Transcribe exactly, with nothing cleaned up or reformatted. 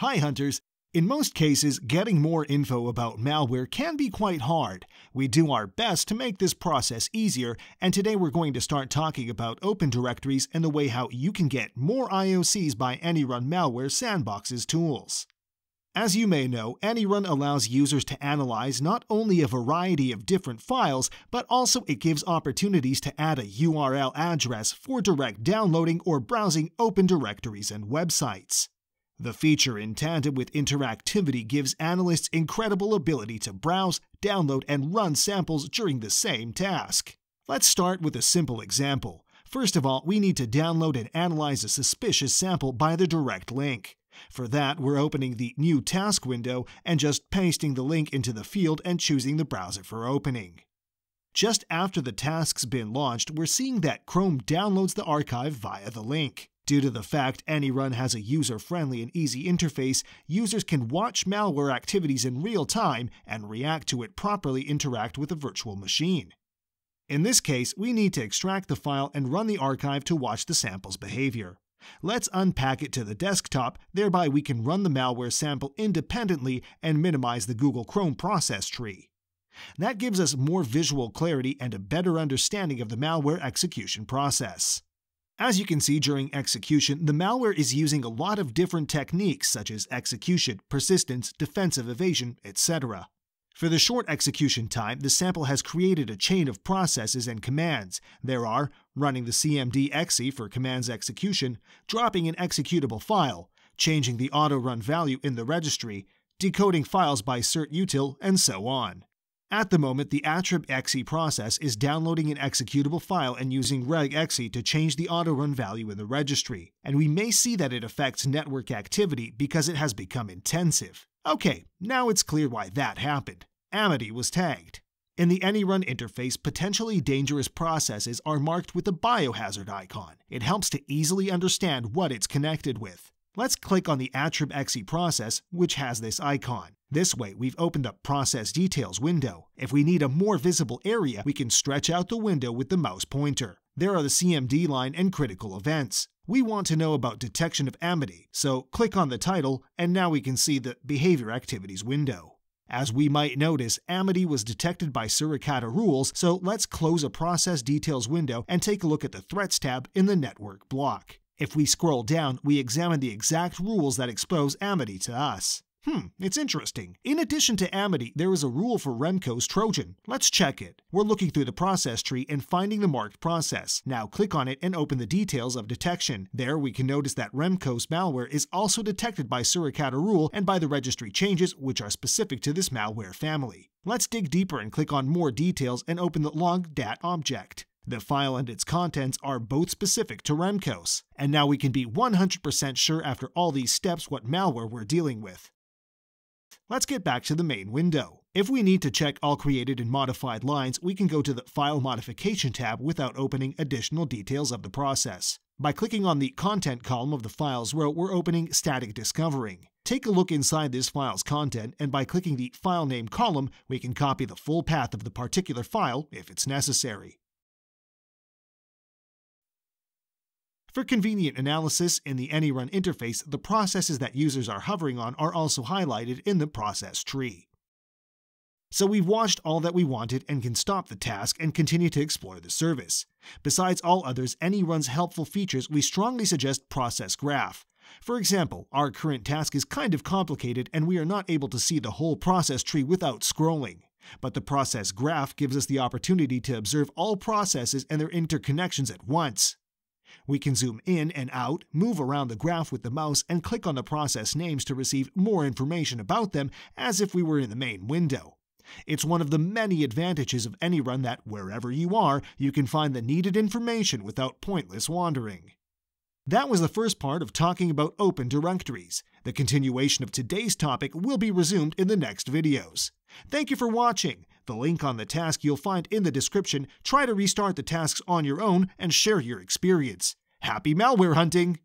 Hi hunters! In most cases, getting more info about malware can be quite hard. We do our best to make this process easier, and today we're going to start talking about open directories and the way how you can get more I O Cs by AnyRun Malware Sandbox's tools. As you may know, AnyRun allows users to analyze not only a variety of different files, but also it gives opportunities to add a U R L address for direct downloading or browsing open directories and websites. The feature in tandem with interactivity gives analysts incredible ability to browse, download, and run samples during the same task. Let's start with a simple example. First of all, we need to download and analyze a suspicious sample by the direct link. For that, we're opening the New Task window and just pasting the link into the field and choosing the browser for opening. Just after the task's been launched, we're seeing that Chrome downloads the archive via the link. Due to the fact AnyRun has a user-friendly and easy interface, users can watch malware activities in real time and react to it properly interact with a virtual machine. In this case, we need to extract the file and run the archive to watch the sample's behavior. Let's unpack it to the desktop, thereby we can run the malware sample independently and minimize the Google Chrome process tree. That gives us more visual clarity and a better understanding of the malware execution process. As you can see during execution, the malware is using a lot of different techniques such as execution, persistence, defensive evasion, et cetera. For the short execution time, the sample has created a chain of processes and commands. There are running the C M D dot E X E for commands execution, dropping an executable file, changing the auto-run value in the registry, decoding files by certutil, and so on. At the moment, the attrib dot E X E process is downloading an executable file and using reg dot E X E to change the auto-run value in the registry, and we may see that it affects network activity because it has become intensive. Okay, now it's clear why that happened. Amadey was tagged. In the AnyRun interface, potentially dangerous processes are marked with a biohazard icon. It helps to easily understand what it's connected with. Let's click on the attrib dot E X E process, which has this icon. This way, we've opened up Process Details window. If we need a more visible area, we can stretch out the window with the mouse pointer. There are the C M D line and critical events. We want to know about detection of Amadey, so click on the title, and now we can see the Behavior Activities window. As we might notice, Amadey was detected by Suricata rules, so let's close a Process Details window and take a look at the Threats tab in the Network block. If we scroll down, we examine the exact rules that expose Amadey to us. Hmm, it's interesting. In addition to Amadey, there is a rule for Remcos Trojan. Let's check it. We're looking through the process tree and finding the marked process. Now click on it and open the details of detection. There we can notice that Remcos malware is also detected by Suricata rule and by the registry changes which are specific to this malware family. Let's dig deeper and click on more details and open the log dot dat object. The file and its contents are both specific to Remcos. And now we can be one hundred percent sure after all these steps what malware we're dealing with. Let's get back to the main window. If we need to check all created and modified lines, we can go to the File Modification tab without opening additional details of the process. By clicking on the Content column of the Files row, we're opening Static Discovering. Take a look inside this file's content, and by clicking the File Name column, we can copy the full path of the particular file if it's necessary. For convenient analysis in the AnyRun interface, the processes that users are hovering on are also highlighted in the process tree. So we've watched all that we wanted and can stop the task and continue to explore the service. Besides all others, AnyRun's helpful features, we strongly suggest Process Graph. For example, our current task is kind of complicated and we are not able to see the whole process tree without scrolling. But the Process Graph gives us the opportunity to observe all processes and their interconnections at once. We can zoom in and out, move around the graph with the mouse, and click on the process names to receive more information about them as if we were in the main window. It's one of the many advantages of AnyRun that wherever you are, you can find the needed information without pointless wandering. That was the first part of talking about open directories. The continuation of today's topic will be resumed in the next videos. Thank you for watching. The link on the task you'll find in the description. Try to restart the tasks on your own and share your experience. Happy malware hunting!